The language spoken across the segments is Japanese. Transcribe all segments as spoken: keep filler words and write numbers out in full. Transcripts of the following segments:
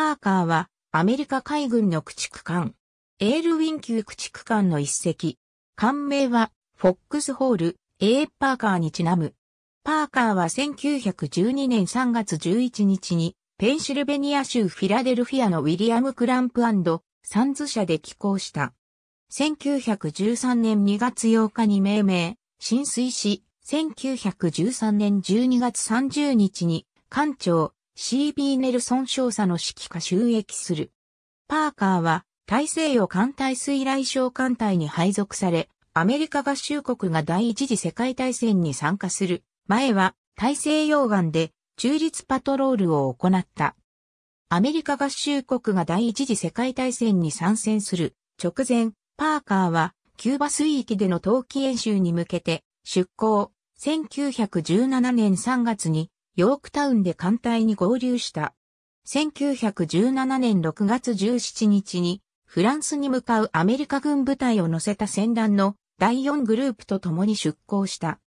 パーカーはアメリカ海軍の駆逐艦、エールウィン級駆逐艦の一隻。艦名はフォックスホール、A パーカーにちなむ。パーカーはせんきゅうひゃくじゅうにねんさんがつじゅういちにちにペンシルベニア州フィラデルフィアのウィリアム・クランプ&サンズ社で寄港した。せんきゅうひゃくじゅうさんねんにがつようかに命名、進水し、せんきゅうひゃくじゅうさんねんじゅうにがつさんじゅうにちに艦長 シービー ネルソン少佐の指揮下就役する。パーカーは大西洋艦隊水雷小艦隊に配属され、アメリカ合衆国が第一次世界大戦に参加する前は大西洋岸で中立パトロールを行った。アメリカ合衆国が第一次世界大戦に参戦する直前、パーカーはキューバ水域での冬季演習に向けて出航。せんきゅうひゃくじゅうななねんさんがつにヨークタウンで艦隊に合流した。せんきゅうひゃくじゅうななねんろくがつじゅうしちにちにフランスに向かうアメリカ軍部隊を乗せた船団のだいよんグループと共に出港した。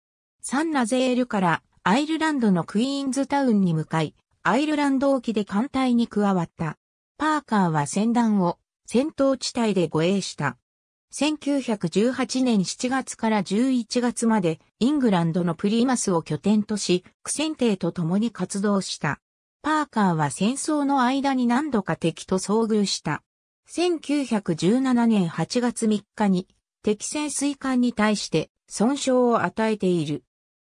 サンラゼールからアイルランドのクイーンズタウンに向かい、アイルランド沖で艦隊に加わった。パーカーは船団を戦闘地帯で護衛した。せんきゅうひゃくじゅうはちねんしちがつからじゅういちがつまでイングランドのプリマスを拠点とし、苦戦艇と共に活動した。パーカーは戦争の間に何度か敵と遭遇した。せんきゅうひゃくじゅうななねんはちがつみっかに敵潜水艦に対して損傷を与えている。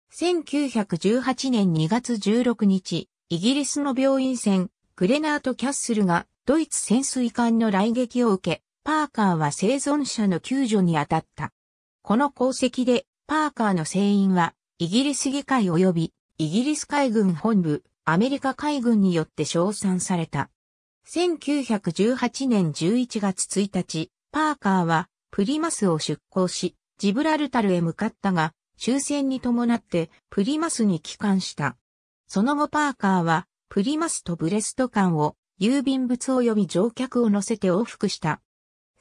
せんきゅうひゃくじゅうはちねんにがつじゅうろくにち、イギリスの病院船グレナート・キャッスルがドイツ潜水艦の雷撃を受け、パーカーは生存者の救助に当たった。この功績でパーカーの船員はイギリス議会及びイギリス海軍本部、アメリカ海軍によって称賛された。せんきゅうひゃくじゅうはちねんじゅういちがつついたち、パーカーはプリマスを出港し、ジブラルタルへ向かったが、終戦に伴ってプリマスに帰還した。その後パーカーはプリマスとブレスト艦を郵便物及び乗客を乗せて往復した。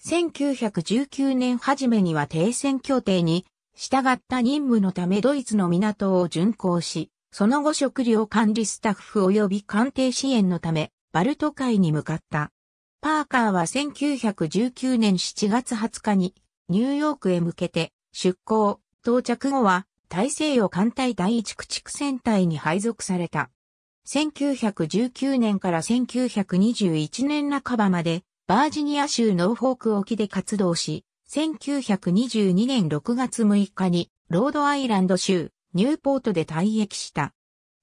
せんきゅうひゃくじゅうきゅうねんはじめには停戦協定に従った任務のためドイツの港を巡航し、その後食料管理スタッフ及び艦艇支援のため、バルト海に向かった。パーカーはせんきゅうひゃくじゅうきゅうねんしちがつはつかにニューヨークへ向けて出港、到着後は大西洋艦隊だいいち駆逐船隊に配属された。せんきゅうひゃくじゅうきゅうねんからせんきゅうひゃくにじゅういちねんなかばまでバージニア州ノーフォーク沖で活動し、せんきゅうひゃくにじゅうにねんろくがつむいかにロードアイランド州ニューポートで退役した。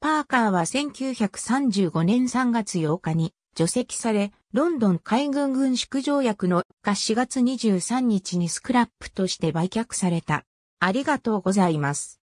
パーカーはせんきゅうひゃくさんじゅうごねんさんがつようかに除籍され、ロンドン海軍軍縮条約のしがつにじゅうさんにちにスクラップとして売却された。ありがとうございます。